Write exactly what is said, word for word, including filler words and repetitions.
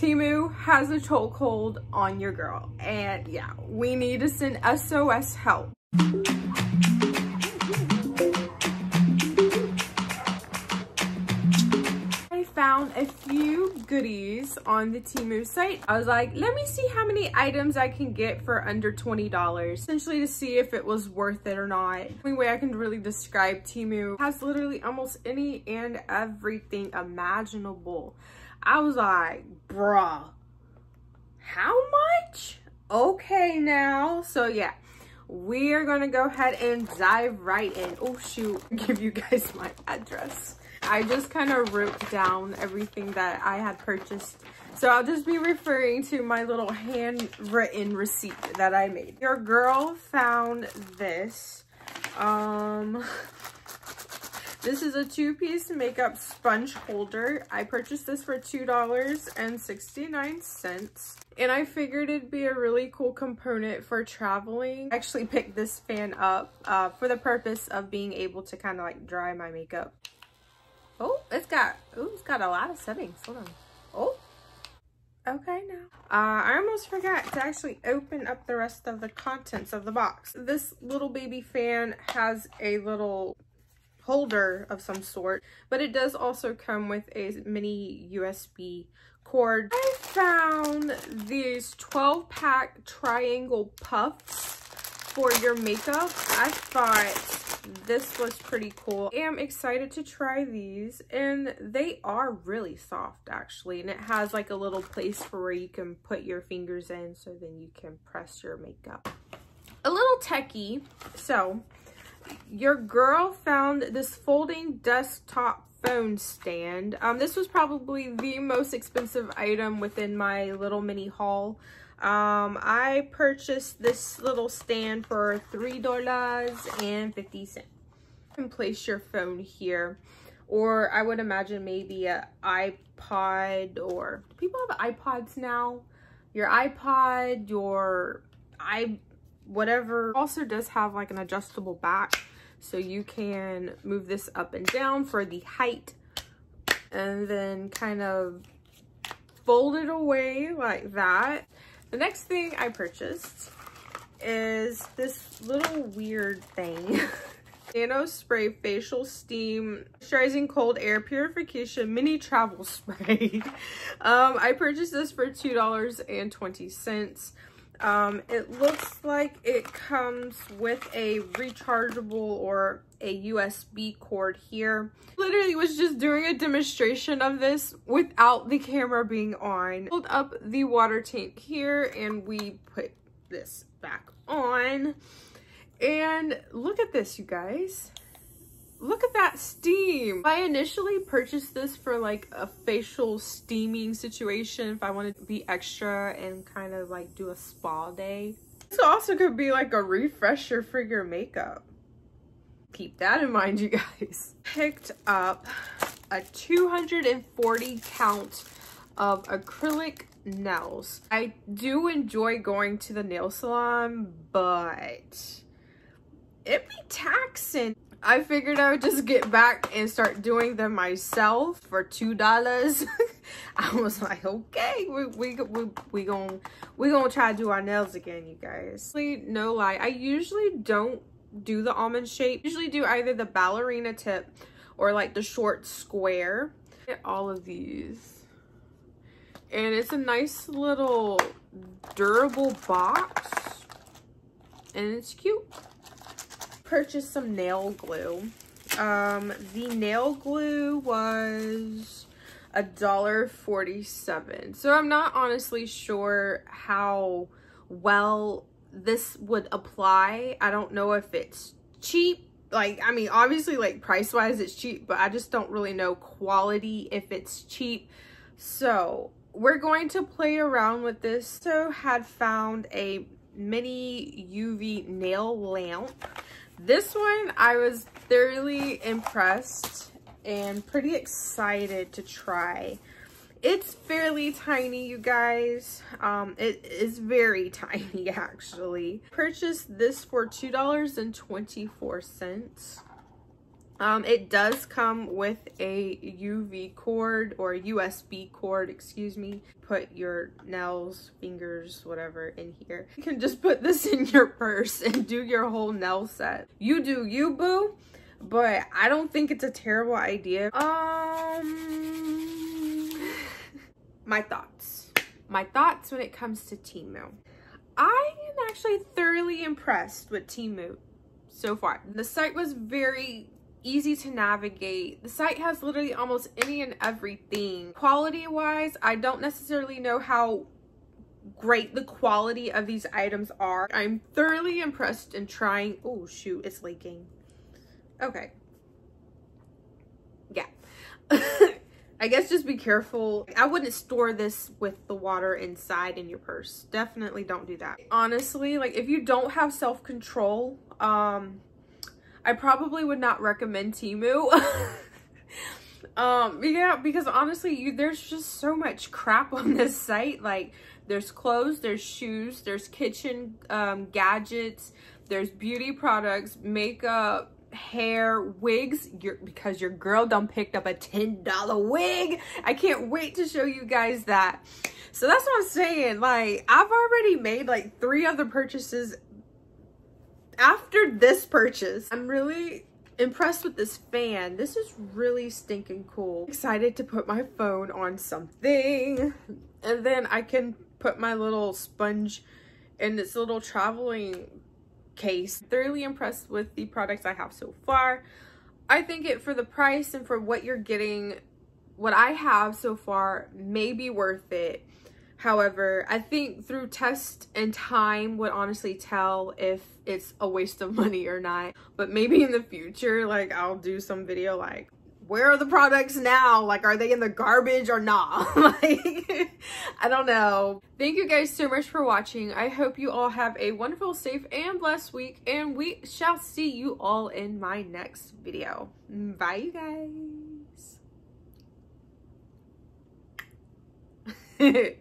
Temu has a chokehold on your girl, and yeah, we need to send S O S help. I found a few goodies on the Temu site. I was like, let me see how many items I can get for under twenty dollars, essentially to see if it was worth it or not. The only way I can really describe Temu, it has literally almost any and everything imaginable. I was like, bruh, how much? Okay now. So yeah, we're gonna go ahead and dive right in. Oh shoot, give you guys my address. I just kind of wrote down everything that I had purchased. So I'll just be referring to my little handwritten receipt that I made. Your girl found this. Um... This is a two-piece makeup sponge holder. I purchased this for two dollars and sixty-nine cents. And I figured it'd be a really cool component for traveling. I actually picked this fan up uh, for the purpose of being able to kind of like dry my makeup. Oh, it's got, ooh, it's got a lot of settings. Hold on. Oh, okay now. Uh, I almost forgot to actually open up the rest of the contents of the box. This little baby fan has a little holder of some sort, but it does also come with a mini U S B cord. I found these twelve pack triangle puffs for your makeup. I thought this was pretty cool. I am excited to try these, and they are really soft actually, and it has like a little place for where you can put your fingers in so then you can press your makeup. A little techie. So your girl found this folding desktop phone stand. Um, this was probably the most expensive item within my little mini haul. Um, I purchased this little stand for three dollars and fifty cents. You can place your phone here, or I would imagine maybe an iPod, or do people have iPods now? Your iPod, your iPod, whatever. Also does have like an adjustable back, so you can move this up and down for the height and then kind of fold it away like that. The next thing I purchased is this little weird thing. Nano spray facial steam moisturizing cold air purification mini travel spray. um I purchased this for two dollars and twenty cents. Um, it looks like it comes with a rechargeable or a U S B cord here. Literally was just doing a demonstration of this without the camera being on. Hold up the water tank here and we put this back on. And look at this, you guys. Look at that steam. I initially purchased this for like a facial steaming situation if I wanted to be extra and kind of like do a spa day. This also could be like a refresher for your makeup. Keep that in mind, you guys. Picked up a two hundred forty count of acrylic nails. I do enjoy going to the nail salon, but it'd be taxing. I figured I would just get back and start doing them myself for two dollars. I was like, okay, we we we, we gonna we gonna try to do our nails again, you guys. No lie, I usually don't do the almond shape. I usually do either the ballerina tip or like the short square. Get all of these, and it's a nice little durable box, and it's cute. Purchased some nail glue. Um, the nail glue was a dollar forty-seven. So I'm not honestly sure how well this would apply. I don't know if it's cheap. Like, I mean, obviously like price wise it's cheap, but I just don't really know quality if it's cheap. So we're going to play around with this. So had found a mini U V nail lamp. This one I was thoroughly impressed and pretty excited to try. It's fairly tiny, you guys. Um, it is very tiny actually. Purchased this for two dollars and twenty-four cents. Um, it does come with a U V cord or U S B cord, excuse me. Put your nails, fingers, whatever in here. You can just put this in your purse and do your whole nail set. You do you, boo, but I don't think it's a terrible idea. Um, my thoughts. My thoughts when it comes to Temu. I am actually thoroughly impressed with Temu so far. The site was very easy to navigate. The site has literally almost any and everything. Quality wise, I don't necessarily know how great the quality of these items are. I'm thoroughly impressed in trying. Oh shoot, it's leaking. Okay. Yeah. I guess just be careful. I wouldn't store this with the water inside in your purse. Definitely don't do that. Honestly, like if you don't have self-control, um, I probably would not recommend Temu. um, yeah, because honestly, you, there's just so much crap on this site. Like there's clothes, there's shoes, there's kitchen um, gadgets, there's beauty products, makeup, hair, wigs, your, because your girl done picked up a ten dollar wig. I can't wait to show you guys that. So that's what I'm saying. Like I've already made like three other purchases after this purchase. I'm really impressed with this fan. This is really stinking cool. Excited to put my phone on something. And then I can put my little sponge in this little traveling case. Thoroughly impressed with the products I have so far. I think it, for the price and for what you're getting, what I have so far may be worth it. However, I think through test and time would honestly tell if it's a waste of money or not. But maybe in the future, like I'll do some video like, where are the products now? Like, are they in the garbage or not? Like, I don't know. Thank you guys so much for watching. I hope you all have a wonderful, safe, and blessed week. And we shall see you all in my next video. Bye, you guys.